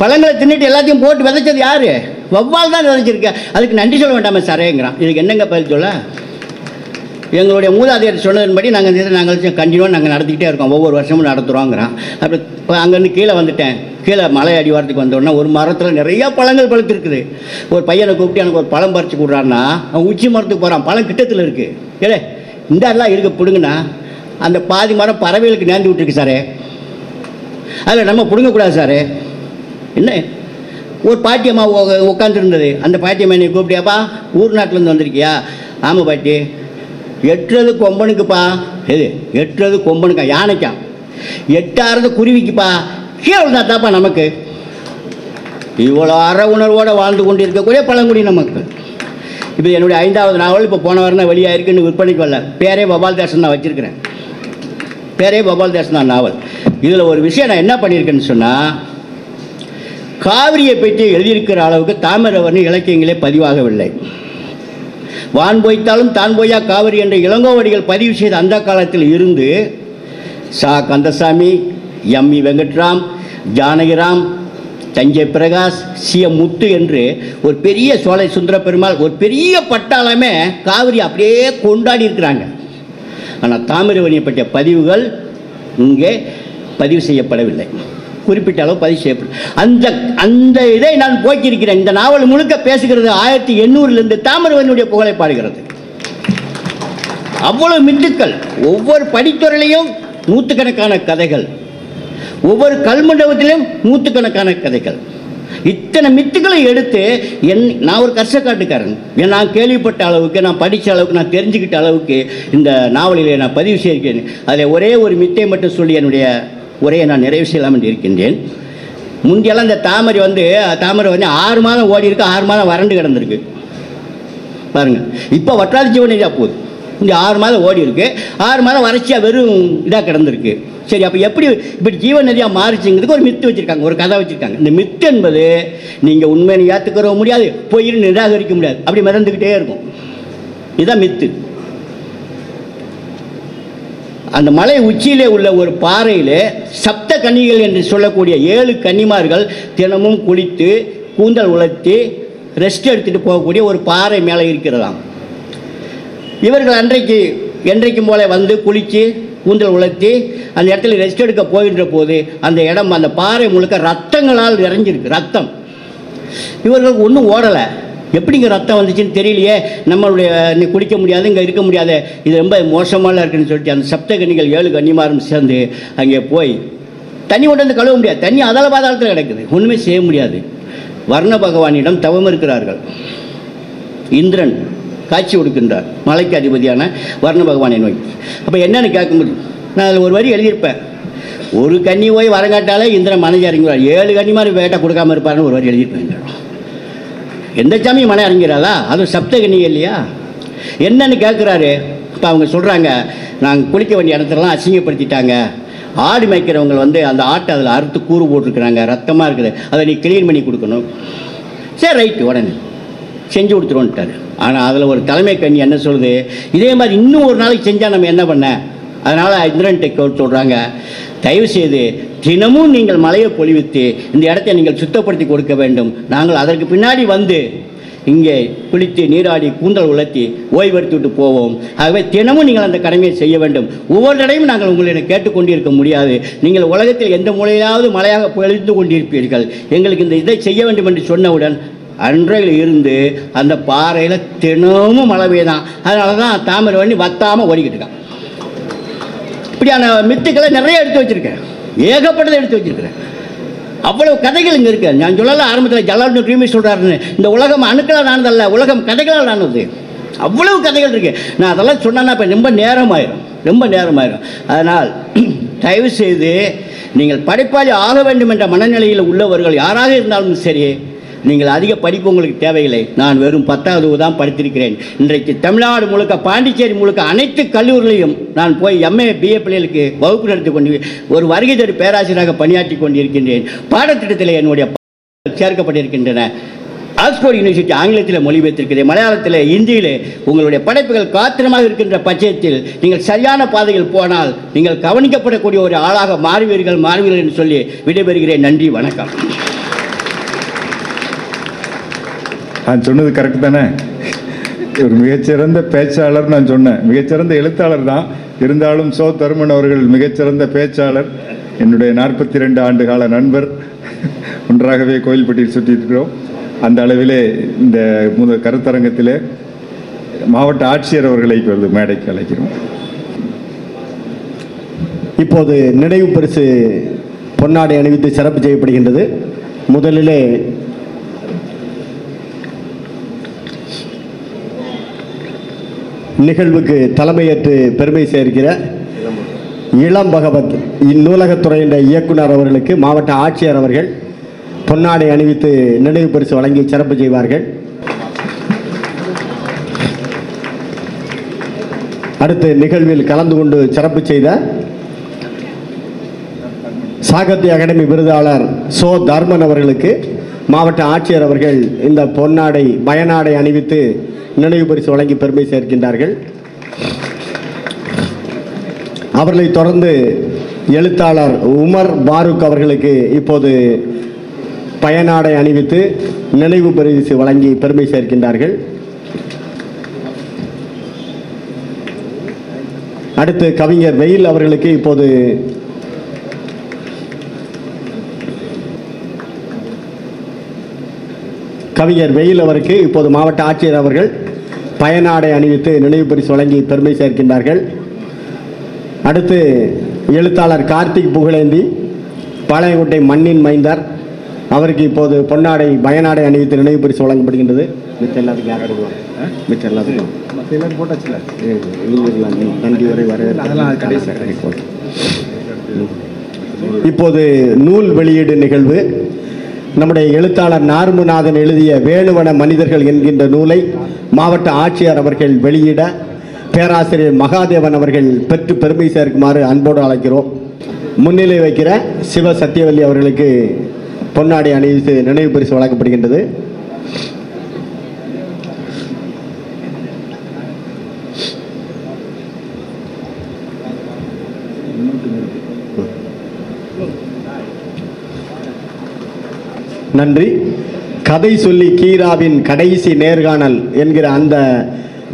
பழங்களை தின்னுட்டு எல்லாத்தையும் போட்டு விதைச்சது யார், வௌவால் தான் விதைச்சிருக்க, அதுக்கு நன்றி சொல்ல வேண்டாமே சாரேங்கிறான். இதுக்கு என்னங்க பதில் சொல்ல? எங்களுடைய மூதாதையர் சொன்னதன்படி நாங்கள் இதை நாங்கள் கண்டினியூவாக நாங்கள் நடத்திக்கிட்டே இருக்கோம், ஒவ்வொரு வருஷமும் நடத்துகிறோங்கிறான். அப்படி அங்கேருந்து கீழே வந்துட்டேன். கீழே மலை அடி வாரத்துக்கு வந்தோடனே ஒரு மரத்தில் நிறையா பழங்கள் பழுத்திருக்குது. ஒரு பையனை கூப்பிட்டு எனக்கு ஒரு பழம் பறித்து கொடுறான்னா, அவன் உச்சி மரத்துக்கு போகிறான், பழம் கிட்டத்தில் இருக்குது. ஏலே இந்த எல்லாம் இருக்க பிடுங்கண்ணா, அந்த பாதி மரம் பறவைகளுக்கு நேர்ந்து விட்டுருக்கு சாரே, அதில் நம்ம பிடுங்கக்கூடாது சாரே. என்ன ஒரு பாட்டியம்மா உட்காந்துருந்தது, அந்த பாட்டியம்மா என்னை கூப்பிட்டியாப்பா, ஊர் நாட்டிலேருந்து வந்திருக்கியா? ஆமாம் பாட்டி. எட்டுறது கொம்பனுக்குப்பா, எது எட்டுறது கொம்பனுக்கா, யானைக்கா, எட்டாறது குருவிக்குப்பா, கீழே தாப்பா நமக்கு. இவ்வளோ அற உணர்வோடு வாழ்ந்து கொண்டு இருக்கக்கூடிய பழங்குடியின மக்கள். இப்போ என்னுடைய ஐந்தாவது நாவல் இப்போ போன வாரம் தான் வெளியாக இருக்குன்னு விற்பனைக்கு வரல. பேரே வௌவால் தேசம் தான் வச்சுருக்கிறேன், பேரே வௌவால் தேசம் தான் நாவல். இதில் ஒரு விஷயம் நான் என்ன பண்ணியிருக்கேன்னு சொன்னால், காவிரியை பற்றி எழுதியிருக்கிற அளவுக்கு தாமிரவர்ணி இலக்கியங்களே பதிவாகவில்லை. வான் பொய்த்தாலும் தான் பொய்யா காவிரி என்ற இளங்கோவடிகள் பதிவு செய்த அந்த காலத்தில் இருந்து சா கந்தசாமி, எம் இ வெங்கட்ராம், ஜானகிராம், தஞ்சை பிரகாஷ், சிய முத்து என்று ஒரு பெரிய சோலை சுந்தர பெருமாள், ஒரு பெரிய பட்டாளமே காவிரி அப்படியே கொண்டாடி இருக்கிறாங்க. ஆனால் தாமிரவணியை பற்றிய பதிவுகள் இங்கே பதிவு செய்யப்படவில்லை, குறிப்பிட்ட அளவு பதிவு செய்யப்படும். அந்த அந்த இதை நான் போக்கியிருக்கிறேன். இந்த நாவல் முழுக்க பேசுகிறது ஆயிரத்தி எண்ணூறுலேருந்து தாமிரவணியுடைய புகழை பாடுகிறது. அவ்வளவு மித்துக்கள், ஒவ்வொரு படித்துறையிலையும் நூற்றுக்கணக்கான கதைகள், ஒவ்வொரு கல்மண்டபத்திலும் நூற்றுக்கணக்கான கதைகள். இத்தனை மித்துக்களை எடுத்து என் நான் ஒரு கஷ்டக்காட்டுக்காரன், நான் கேள்விப்பட்ட அளவுக்கு, நான் படித்த அளவுக்கு, நான் தெரிஞ்சுக்கிட்ட அளவுக்கு இந்த நாவலிலே நான் பதிவு செய்கிறேன். அதில் ஒரே ஒரு மித்தை மட்டும் சொல்லி என்னுடைய உரையை நான் நிறைவு செய்யலாம் என்று இருக்கின்றேன். முந்தியெல்லாம் இந்த தாமரை வந்து தாமரை வந்து ஆறு மாதம் ஓடி இருக்கு, ஆறு மாதம் வறண்டு கிடந்திருக்கு பாருங்கள். இப்போ வற்றாத ஜீவனியாக போகுது. இந்த ஆறு மாதம் ஓடி இருக்கு, ஆறு மாதம் வறட்சியாக வெறும் இதாக கிடந்திருக்கு. சரி, அப்போ எப்படி இப்படி ஜீவன் நதியாக மாறிச்சுங்கிறதுக்கு ஒரு மித்து வச்சுருக்காங்க, ஒரு கதை வச்சுருக்காங்க. இந்த மித்து என்பது நீங்கள் உண்மையை ஏற்றுக்கிற முடியாது, போயின்னு நிராகரிக்க முடியாது, அப்படி மிதந்துக்கிட்டே இருக்கும். இதுதான் மித்து. அந்த மலை உச்சியிலே உள்ள ஒரு பாறையில் சப்த கன்னிகள் என்று சொல்லக்கூடிய ஏழு கன்னிமார்கள் தினமும் குளித்து கூந்தல் உலர்த்தி ரெஸ்ட் எடுத்துட்டு போகக்கூடிய ஒரு பாறை மேலே இருக்கிறதாம். இவர்கள் அன்றைக்கு என்றைக்கும் போல வந்து குளித்து கூந்தல் உலர்த்தி அந்த இடத்துல ரெஸ்ட் எடுக்க போகின்ற போது அந்த இடம் அந்த பாறை முழுக்க ரத்தங்களால் நிறைஞ்சிருக்கு. ரத்தம் இவர்களுக்கு ஒன்றும் ஓடலை. எப்படிங்க ரத்தம் வந்துச்சுன்னு தெரியலையே, நம்மளுடைய குடிக்க முடியாது, இங்கே இருக்க முடியாது, இது ரொம்ப மோசமாக இருக்குன்னு சொல்லிட்டு அந்த சப்த கன்னிகள் ஏழு கன்னிமாரும் சேர்ந்து அங்கே போய் தண்ணி கொண்டு வந்து கழுவ முடியாது, தண்ணி அதால பாதாளத்தில் கிடக்குது, ஒன்றுமே செய்ய முடியாது. வர்ண பகவானிடம் தவம் இருக்கிறார்கள். இந்திரன் காட்சி கொடுக்கின்றார் மலைக்கு அதிபதியான வர்ண பகவானை நோக்கி. அப்போ என்னென்னு கேட்க முடியும், நான் அதில் ஒரு வரி எழுதியிருப்பேன், ஒரு கன்னி போய் வரங்காட்டாலே இந்திரன் மனைவி இறங்குவார், ஏழு கன்னி மாதிரி வேட்டை கொடுக்காமல் இருப்பாருன்னு ஒரு வரி எழுதியிருப்பேன். எந்த சாமியும் மன இறங்கிறாளா, அதுவும் சப்த கன்னி இல்லையா, என்னன்னு கேட்குறாரு. இப்போ அவங்க சொல்கிறாங்க, நாங்கள் குளிக்க வேண்டிய இடத்துலலாம் அசிங்கப்படுத்திட்டாங்க, ஆடு மேய்க்கிறவங்க வந்து அந்த ஆட்டை அதில் அறுத்து கூறு போட்டிருக்கிறாங்க, ரத்தமாக இருக்குது, அதை நீ கிளீன் பண்ணி கொடுக்கணும். சரி ரைட்டு, உடனே செஞ்சு கொடுத்துருவோன்ட்டார். ஆனால் அதில் ஒரு தலைமை கன்னி என்ன சொல்லுது, இதே மாதிரி இன்னும் ஒரு நாளைக்கு செஞ்சால் நம்ம என்ன பண்ண, அதனால் இந்திரன்ட்டை சொல்கிறாங்க, தயவுசெய்து தினமும் நீங்கள் மலையை பொழிவித்து இந்த இடத்தை நீங்கள் சுத்தப்படுத்தி கொடுக்க வேண்டும், நாங்கள் அதற்கு பின்னாடி வந்து இங்கே குளித்து நீராடி கூந்தல் உலர்த்தி ஓய்வெடுத்துட்டு போவோம், ஆகவே தினமும் நீங்கள் அந்த கடமையை செய்ய வேண்டும், ஒவ்வொரு தடையும் நாங்கள் உங்களிடம் கேட்டுக்கொண்டிருக்க முடியாது, நீங்கள் உலகத்தில் எந்த மூலையாவது மலையாக பொழிந்து கொண்டிருப்பீர்கள், எங்களுக்கு இந்த இதை செய்ய வேண்டும் என்று சொன்னவுடன் அன்றையில் இருந்து அந்த பாறையில் தினமும் மழை பெய்தான். அதனால தான் தாமரை வண்ணி வத்தாமல் ஓடிக்கிட்டுருக்கான். இப்படியான மித்துக்களை நிறைய எடுத்து வச்சுருக்கேன், ஏகப்பட்டதை எடுத்து வச்சுருக்கிறேன், அவ்வளவு கதைகள் இங்கே இருக்கு. நான் சொல்லல ஆரம்பத்தில் ஜலால் ரீமி சொல்கிறாருன்னு, இந்த உலகம் அணுக்களால் ஆனதல்ல, உலகம் கதைகளால் ஆனது, அவ்வளவு கதைகள் இருக்குது. நான் அதெல்லாம் சொன்னேன்னா இப்போ ரொம்ப நேரமாயிடும், ரொம்ப நேரமாயிடும். அதனால் தயவுசெய்து நீங்கள் படிப்பாளி ஆக வேண்டும் என்ற மனநிலையில் உள்ளவர்கள் யாராக இருந்தாலும் சரி, நீங்கள் அதிக படிப்பு உங்களுக்கு தேவையில்லை. நான் வெறும் பத்தாவது தான் படித்திருக்கிறேன். இன்றைக்கு தமிழ்நாடு முழுக்க பாண்டிச்சேரி முழுக்க அனைத்து கல்லூரிகளையும் நான் போய் எம்ஏ பிஏ பிள்ளைகளுக்கு வகுப்பு நடத்தி கொண்டு ஒரு வருகை தரு பேராசிரியராக பணியாற்றி கொண்டிருக்கின்றேன். பாடத்திட்டத்தில் என்னுடைய சேர்க்கப்பட்டிருக்கின்றன. ஆக்ஸ்போர்ட் யூனிவர்சிட்டி ஆங்கிலத்தில் மொழிபெயர்த்திருக்கிறேன், மலையாளத்தில், இந்தியில். உங்களுடைய படைப்புகள் காத்திரமாக இருக்கின்ற பட்சத்தில் நீங்கள் சரியான பாதையில் போனால் நீங்கள் கவனிக்கப்படக்கூடிய ஒரு ஆளாக மாறுவீர்கள் மாறுவீர்கள் என்று சொல்லி விடைபெறுகிறேன். நன்றி, வணக்கம். நான் சொன்னது கரெக்ட் தானே? ஒரு மிகச்சிறந்த பேச்சாளர் நான் சொன்னேன், மிகச்சிறந்த எழுத்தாளர் தான் இருந்தாலும் சோ. தர்மன் அவர்கள் மிகச்சிறந்த பேச்சாளர், என்னுடைய நாற்பத்தி ரெண்டு ஆண்டு கால நண்பர், ஒன்றாகவே கோயில்பட்டியில் சுற்றியிருக்கிறோம். அந்த அளவிலே இந்த முத கருத்தரங்கத்திலே மாவட்ட ஆட்சியர் அவர்களை இப்பொழுது மேடைக்கு அழைக்கிறோம். இப்போது நினைவு பரிசு பொன்னாடை அணிவித்து சிறப்பு செய்யப்படுகின்றது. முதலிலே நிகழ்வுக்கு தலைமையேற்று பெருமை சேர்க்கிற இளம் பகவத் இந்நூலகத்துறையினுடைய இயக்குனர் அவர்களுக்கு மாவட்ட ஆட்சியர் அவர்கள் பொன்னாடை அணிவித்து நினைவு பரிசு வழங்கி சிறப்பு செய்வார்கள். அடுத்து நிகழ்வில் கலந்து கொண்டு சிறப்பு செய்த சாகித்ய அகாடமி விருதாளர் சோ. தர்மன் அவர்களுக்கு மாவட்ட ஆட்சியர் அவர்கள் இந்த பொன்னாடை பயனாடை அணிவித்து நினைவு பரிசு வழங்கி பெருமை சேர்க்கின்றார்கள். அவர்களை தொடர்ந்து எழுத்தாளர் உமர் பாரூக் அவர்களுக்கு இப்போது பயனாடை அணிவித்து நினைவு பரிசு வழங்கி பெருமை சேர்க்கின்றார்கள். அடுத்து கவிஞர் வெயில் அவர்களுக்கு இப்போது கவிஞர் வெயில் அவருக்கு இப்போது மாவட்ட ஆட்சியர் அவர்கள் பயனாடை அணிவித்து நினைவு பரிசு வழங்கி பெருமை சேர்க்கின்றார்கள். அடுத்து எழுத்தாளர் கார்த்திக் புகழேந்தி பாளையங்கோட்டை மண்ணின் மைந்தார் அவருக்கு இப்போது பொன்னாடை பயனாடை அணிவித்து நினைவு பரிசு வழங்கப்படுகின்றது. மிச்சம் எல்லாத்துக்கும் யார் போடுவாங்க? மிச்சம் எல்லாத்துக்கும் போட்டாச்சுல. நன்றி வரை வரவேற்பு. இப்போது நூல் வெளியீடு நிகழ்வு. நம்முடைய எழுத்தாளர் நார்முநாதன் எழுதிய வேணுவன மனிதர்கள் என்கின்ற நூலை மாவட்ட ஆட்சியர் அவர்கள் வெளியிட பேராசிரியர் மகாதேவன் அவர்கள் பெற்று பெருமை சேர்க்குமாறு அன்போடு அழைக்கிறோம். முன்னிலை வைக்கிற சிவ சத்தியவல்லி அவர்களுக்கு பொன்னாடை அணிவித்து நினைவு பரிசு வழங்கப்படுகின்றது. நன்றி. கதை சொல்லி கீராவின் கடைசி நேர்காணல் என்கிற அந்த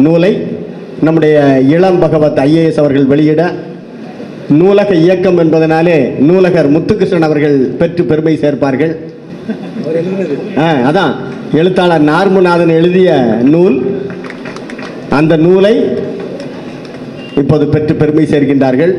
நூலை நம்முடைய இளம் பகவத் ஐஏஎஸ் அவர்கள் வெளியிட நூலக இயக்கம் என்பதனாலே நூலகர் முத்துகிருஷ்ணன் அவர்கள் பெற்று பெருமை சேர்ப்பார்கள். அதான் எழுத்தாளர் நார்முநாதன் எழுதிய நூல், அந்த நூலை இப்போது பெற்று பெருமை சேர்க்கின்றார்கள்.